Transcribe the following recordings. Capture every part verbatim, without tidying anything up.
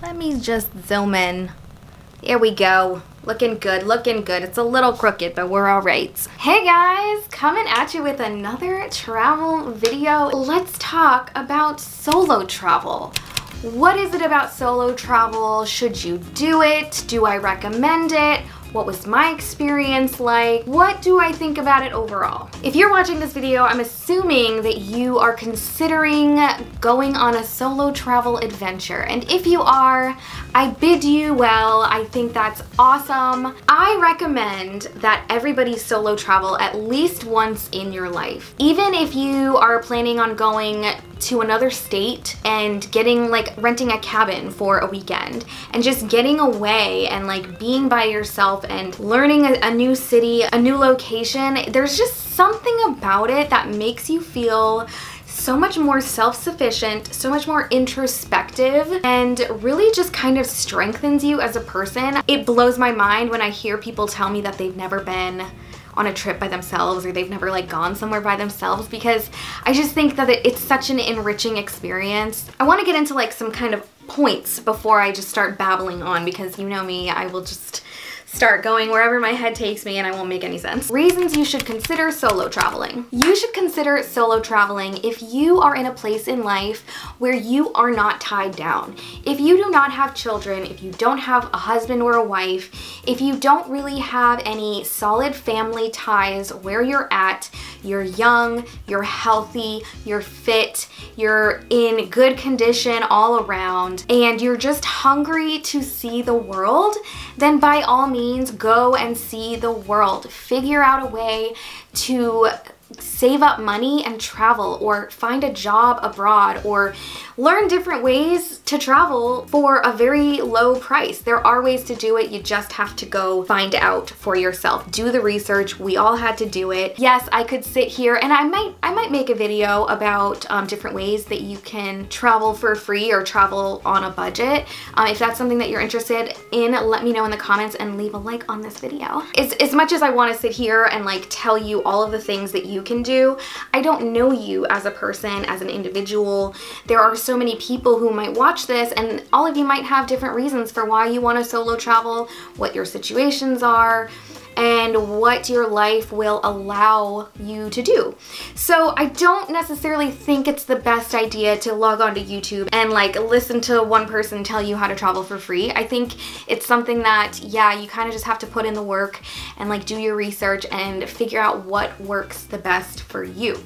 Let me just zoom in. There we go. Looking good, looking good. It's a little crooked, but we're all right. Hey guys, coming at you with another travel video. Let's talk about solo travel. What is it about solo travel? Should you do it? Do I recommend it? What was my experience like? What do I think about it overall? If you're watching this video, I'm assuming that you are considering going on a solo travel adventure. And if you are, I bid you well. I think that's awesome. I recommend that everybody solo travel at least once in your life. Even if you are planning on going to another state and getting like renting a cabin for a weekend and just getting away and like being by yourself and learning a, a new city, a new location, there's just something about it that makes you feel so much more self-sufficient, so much more introspective, and really just kind of strengthens you as a person. It blows my mind when I hear people tell me that they've never been on a trip by themselves or they've never like gone somewhere by themselves, because I just think that it's such an enriching experience. I want to get into like some kind of points before I just start babbling on, because you know me, I will just start going wherever my head takes me and I won't make any sense. Reasons you should consider solo traveling. You should consider solo traveling if you are in a place in life where you are not tied down. If you do not have children, if you don't have a husband or a wife, if you don't really have any solid family ties where you're at, you're young, you're healthy, you're fit, you're in good condition all around, and you're just hungry to see the world, then by all means, means go and see the world. Figure out a way to save up money and travel, or find a job abroad, or learn different ways to travel for a very low price. There are ways to do it. You just have to go find out for yourself. Do the research. We all had to do it. Yes, I could sit here and I might I might make a video about um, different ways that you can travel for free or travel on a budget. Um, if that's something that you're interested in, let me know in the comments and leave a like on this video. As, as much as I want to sit here and like tell you all of the things that you can do, I don't know you as a person, as an individual. There are so many people who might watch this, and all of you might have different reasons for why you want to solo travel, what your situations are, and what your life will allow you to do. So I don't necessarily think it's the best idea to log onto YouTube and like listen to one person tell you how to travel for free. I think it's something that, yeah, you kind of just have to put in the work and like do your research and figure out what works the best for you.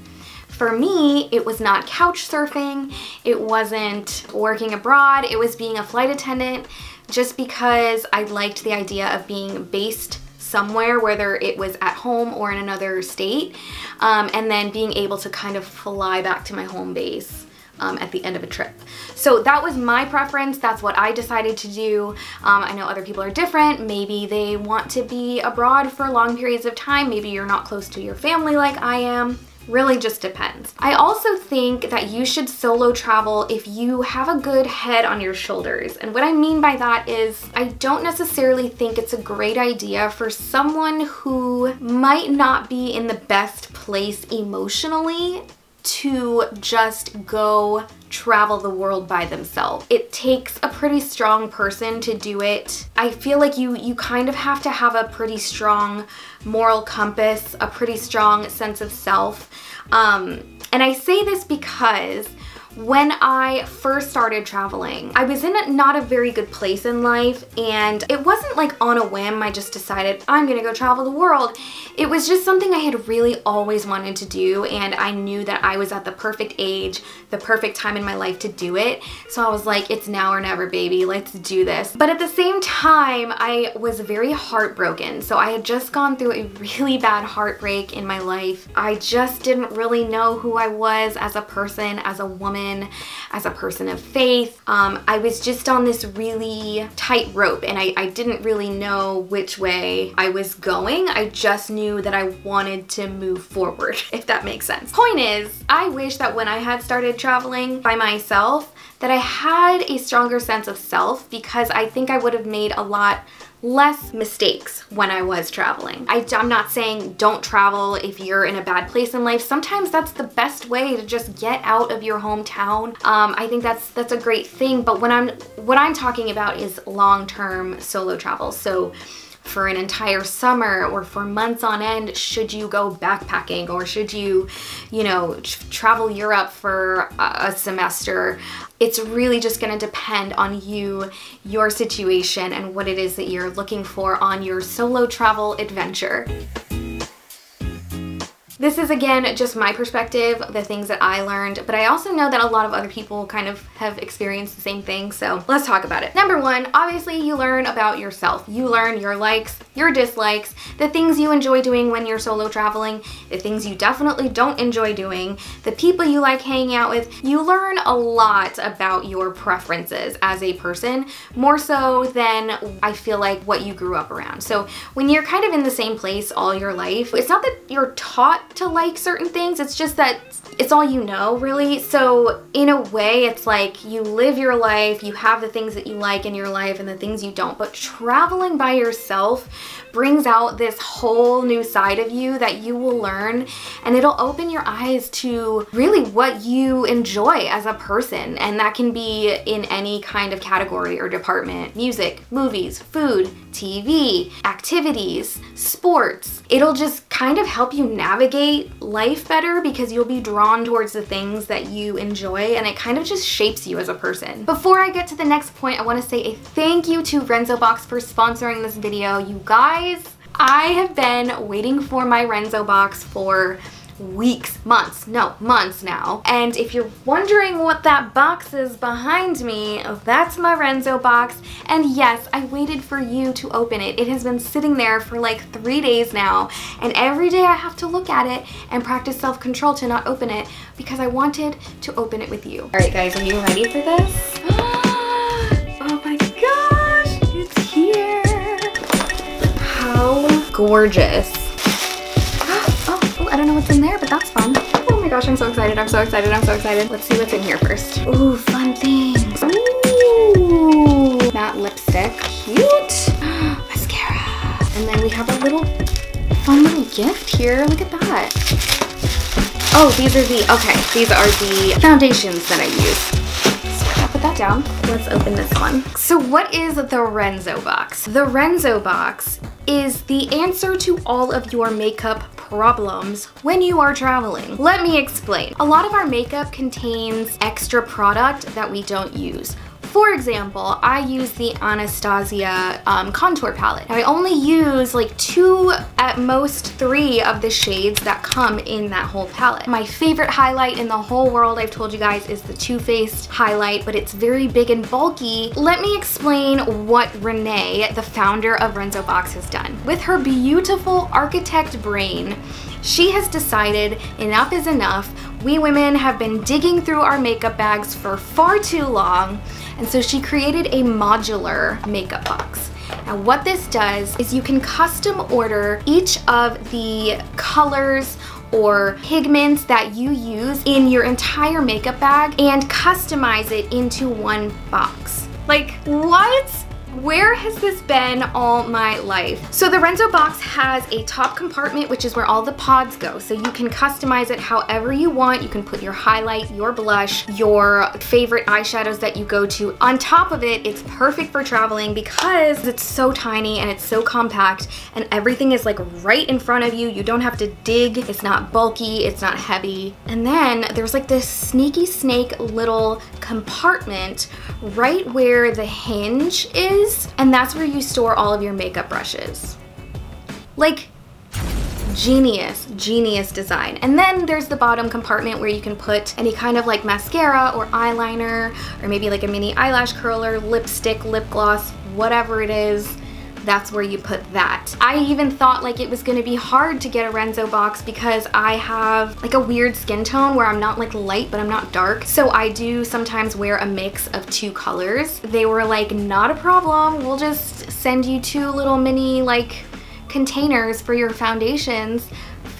For me, it was not couch surfing, it wasn't working abroad, it was being a flight attendant, just because I liked the idea of being based somewhere, whether it was at home or in another state, um, and then being able to kind of fly back to my home base Um, at the end of a trip. So that was my preference. That's what I decided to do. Um, I know other people are different. Maybe they want to be abroad for long periods of time. Maybe you're not close to your family like I am. Really just depends. I also think that you should solo travel if you have a good head on your shoulders. And what I mean by that is I don't necessarily think it's a great idea for someone who might not be in the best place emotionally to just go travel the world by themselves. It takes a pretty strong person to do it. I feel like you you kind of have to have a pretty strong moral compass, a pretty strong sense of self. Um, and I say this because when I first started traveling, I was in a, not a very good place in life, and it wasn't like on a whim I just decided I'm gonna go travel the world. It was just something I had really always wanted to do, and I knew that I was at the perfect age, the perfect time in my life to do it. So I was like, it's now or never, baby, let's do this. But at the same time, I was very heartbroken. So I had just gone through a really bad heartbreak in my life. I just didn't really know who I was as a person, as a woman, as a person of faith. Um, I was just on this really tight rope, and I, I didn't really know which way I was going. I just knew that I wanted to move forward, if that makes sense. Point is, I wish that when I had started traveling by myself, that I had a stronger sense of self, because I think I would have made a lot less mistakes when I was traveling. I, I'm not saying don't travel if you're in a bad place in life. Sometimes that's the best way to just get out of your hometown. Um, I think that's that's a great thing. But when I'm what I'm talking about is long-term solo travel. So for an entire summer or for months on end, should you go backpacking or should you, you know, travel Europe for a semester? It's really just gonna depend on you, your situation, and what it is that you're looking for on your solo travel adventure. This is, again, just my perspective, the things that I learned, but I also know that a lot of other people kind of have experienced the same thing, so let's talk about it. Number one, obviously you learn about yourself. You learn your likes, your dislikes, the things you enjoy doing when you're solo traveling, the things you definitely don't enjoy doing, the people you like hanging out with. You learn a lot about your preferences as a person, more so than I feel like what you grew up around. So when you're kind of in the same place all your life, it's not that you're taught to like certain things, it's just that it's all you know, really. So in a way, it's like you live your life, you have the things that you like in your life and the things you don't, but traveling by yourself brings out this whole new side of you that you will learn, and it'll open your eyes to really what you enjoy as a person, and that can be in any kind of category or department: music, movies, food, T V, activities, sports. It'll just kind of help you navigate life better because you'll be drawn towards the things that you enjoy, and it kind of just shapes you as a person. Before I get to the next point, I want to say a thank you to Renzoe Box for sponsoring this video. You guys, I have been waiting for my Renzoe Box for weeks, months, no, months now. And if you're wondering what that box is behind me, that's my Renzoe Box. And yes, I waited for you to open it. It has been sitting there for like three days now. And every day I have to look at it and practice self-control to not open it, because I wanted to open it with you. All right, guys, are you ready for this? Oh my gosh, it's here. How gorgeous. I don't know what's in there, but that's fun. Oh my gosh, I'm so excited, I'm so excited, I'm so excited. Let's see what's in here first. Ooh, fun things. Ooh, matte lipstick, cute. Mascara. And then we have a little fun little gift here, look at that. Oh, these are the, okay, these are the foundations that I use. So I'll put that down. Let's open this one. So what is the Renzoe Box? The Renzoe Box is the answer to all of your makeup problems when you are traveling. Let me explain. A lot of our makeup contains extra product that we don't use. For example, I use the Anastasia um, contour palette. I only use like two, at most three, of the shades that come in that whole palette. My favorite highlight in the whole world, I've told you guys, is the Too Faced highlight, but it's very big and bulky. Let me explain what Renee, the founder of Renzoe Box, has done. With her beautiful architect brain, she has decided enough is enough. We women have been digging through our makeup bags for far too long, and so she created a modular makeup box. Now what this does is you can custom order each of the colors or pigments that you use in your entire makeup bag and customize it into one box. Like, what? Where has this been all my life? So the Renzoe Box has a top compartment, which is where all the pods go. So you can customize it however you want. You can put your highlight, your blush, your favorite eyeshadows that you go to. On top of it, it's perfect for traveling because it's so tiny and it's so compact and everything is like right in front of you. You don't have to dig. It's not bulky, it's not heavy. And then there's like this sneaky snake little compartment right where the hinge is. And that's where you store all of your makeup brushes. Like, genius, genius design. And then there's the bottom compartment where you can put any kind of like mascara or eyeliner, or maybe like a mini eyelash curler, lipstick, lip gloss, whatever it is. That's where you put that. I even thought like it was gonna be hard to get a Renzoe Box because I have like a weird skin tone where I'm not like light, but I'm not dark. So I do sometimes wear a mix of two colors. They were like, not a problem. We'll just send you two little mini like containers for your foundations.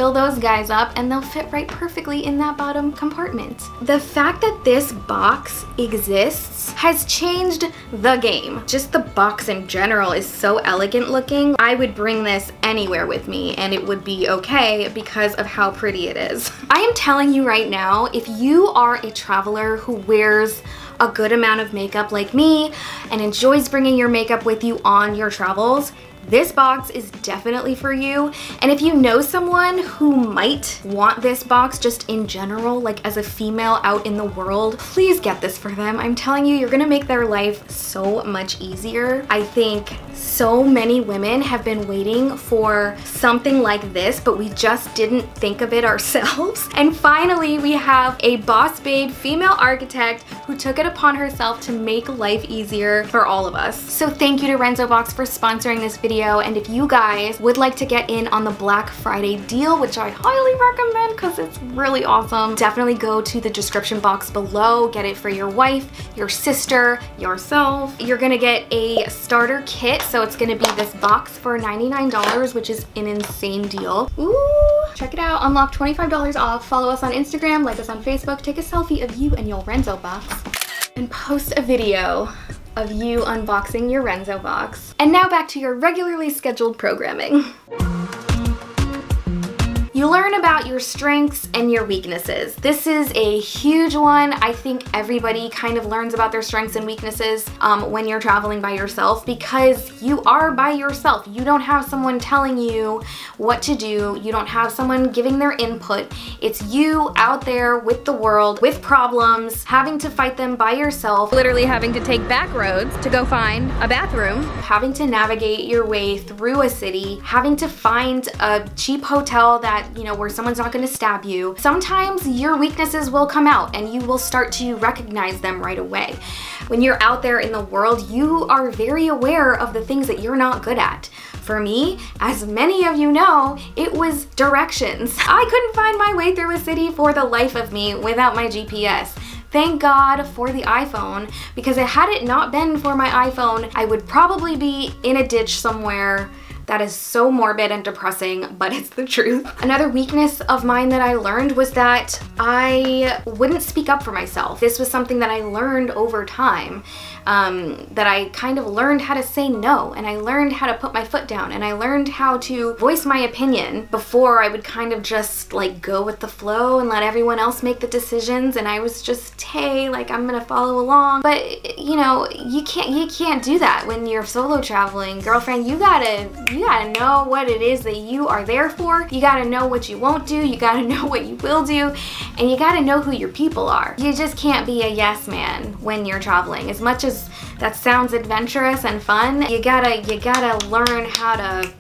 fill those guys up and they'll fit right perfectly in that bottom compartment. The fact that this box exists has changed the game. Just the box in general is so elegant looking. I would bring this anywhere with me and it would be okay because of how pretty it is. I am telling you right now, if you are a traveler who wears a good amount of makeup like me and enjoys bringing your makeup with you on your travels, this box is definitely for you. And if you know someone who might want this box just in general, like as a female out in the world, please get this for them. I'm telling you, you're gonna make their life so much easier. I think so many women have been waiting for something like this, but we just didn't think of it ourselves. And finally, we have a boss babe female architect who took it upon herself to make life easier for all of us. So thank you to Renzoe Box for sponsoring this video. And if you guys would like to get in on the Black Friday deal, which I highly recommend because it's really awesome, definitely go to the description box below, get it for your wife, your sister, yourself. You're gonna get a starter kit, so it's gonna be this box for ninety-nine dollars, which is an insane deal. Ooh, check it out, unlock twenty-five dollars off, follow us on Instagram, like us on Facebook, take a selfie of you and your Renzoe box, and post a video of you unboxing your Renzoe box. And now back to your regularly scheduled programming. You learn about your strengths and your weaknesses. This is a huge one. I think everybody kind of learns about their strengths and weaknesses um, when you're traveling by yourself, because you are by yourself. You don't have someone telling you what to do. You don't have someone giving their input. It's you out there with the world, with problems, having to fight them by yourself. Literally having to take back roads to go find a bathroom. Having to navigate your way through a city. Having to find a cheap hotel that you know, where someone's not gonna stab you. Sometimes your weaknesses will come out and you will start to recognize them right away. When you're out there in the world, you are very aware of the things that you're not good at. For me, as many of you know, it was directions. I couldn't find my way through a city for the life of me without my G P S. Thank God for the iPhone, because had it not been for my iPhone, I would probably be in a ditch somewhere. That is so morbid and depressing, but it's the truth. Another weakness of mine that I learned was that I wouldn't speak up for myself. This was something that I learned over time, um, that I kind of learned how to say no, and I learned how to put my foot down, and I learned how to voice my opinion. Before, I would kind of just like go with the flow and let everyone else make the decisions, and I was just, hey, like I'm gonna follow along. But you know, you can't, you can't do that when you're solo traveling. Girlfriend, you gotta, you You gotta know what it is that you are there for. You gotta know what you won't do. You gotta know what you will do. And you gotta know who your people are. You just can't be a yes man when you're traveling. As much as that sounds adventurous and fun, you gotta, you gotta learn how to...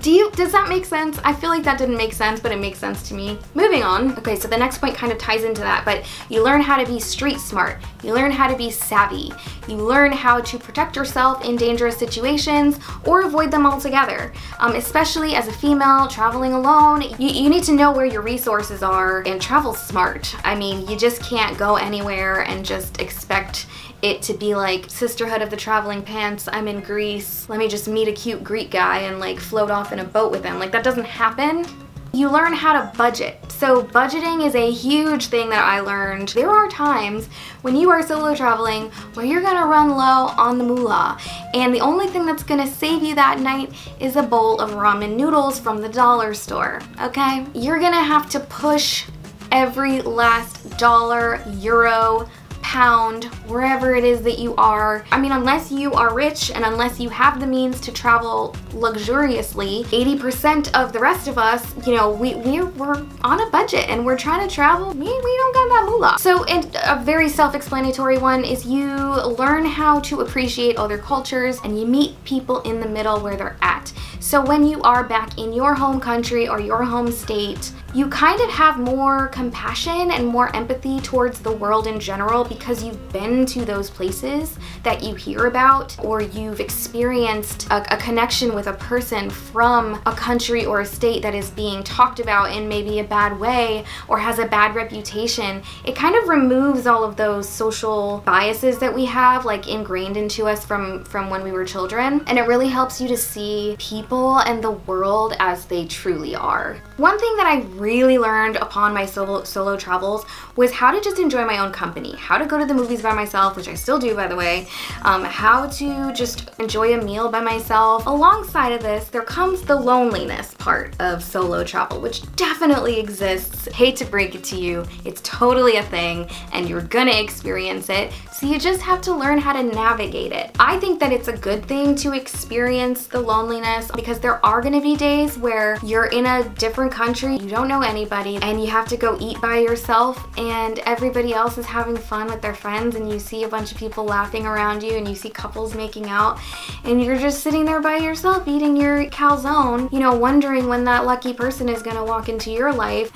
Do you, does that make sense? I feel like that didn't make sense, but it makes sense to me. Moving on. Okay, so the next point kind of ties into that, but you learn how to be street smart. You learn how to be savvy. You learn how to protect yourself in dangerous situations or avoid them altogether. Um, especially as a female traveling alone, you, you need to know where your resources are and travel smart. I mean, you just can't go anywhere and just expect it to be like Sisterhood of the Traveling Pants, I'm in Greece, let me just meet a cute Greek guy and like float off in a boat with him. Like that doesn't happen. You learn how to budget. So budgeting is a huge thing that I learned. There are times when you are solo traveling where you're gonna run low on the moolah, and the only thing that's gonna save you that night is a bowl of ramen noodles from the dollar store, okay? You're gonna have to push every last dollar, euro, pound, wherever it is that you are. I mean, unless you are rich and unless you have the means to travel luxuriously, eighty percent of the rest of us, you know, we, we're, we're on a budget and we're trying to travel. We, we don't got that moolah. So, and a very self-explanatory one is you learn how to appreciate other cultures and you meet people in the middle where they're at. So when you are back in your home country or your home state, you kind of have more compassion and more empathy towards the world in general because you've been to those places that you hear about, or you've experienced a, a connection with a person from a country or a state that is being talked about in maybe a bad way or has a bad reputation. It kind of removes all of those social biases that we have like ingrained into us from, from when we were children, and it really helps you to see people and the world as they truly are. One thing that I really learned upon my solo, solo travels was how to just enjoy my own company, how to go to the movies by myself, which I still do by the way, um, how to just enjoy a meal by myself. Alongside of this, there comes the loneliness part of solo travel, which definitely exists. Hate to break it to you, it's totally a thing and you're gonna experience it, so you just have to learn how to navigate it. I think that it's a good thing to experience the loneliness because there are gonna be days where you're in a different country, you don't know anybody, and you have to go eat by yourself and everybody else is having fun with their friends and you see a bunch of people laughing around you and you see couples making out and you're just sitting there by yourself eating your calzone, you know, wondering when that lucky person is gonna walk into your life.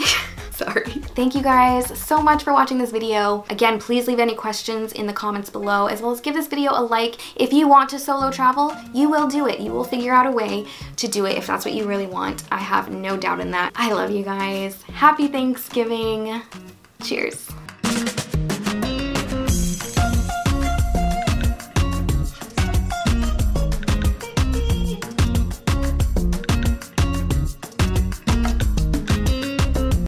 Sorry. Thank you guys so much for watching this video. Again, please leave any questions in the comments below, as well as give this video a like. If you want to solo travel, you will do it. You will figure out a way to do it if that's what you really want. I have no doubt in that. I love you guys. Happy Thanksgiving. Cheers.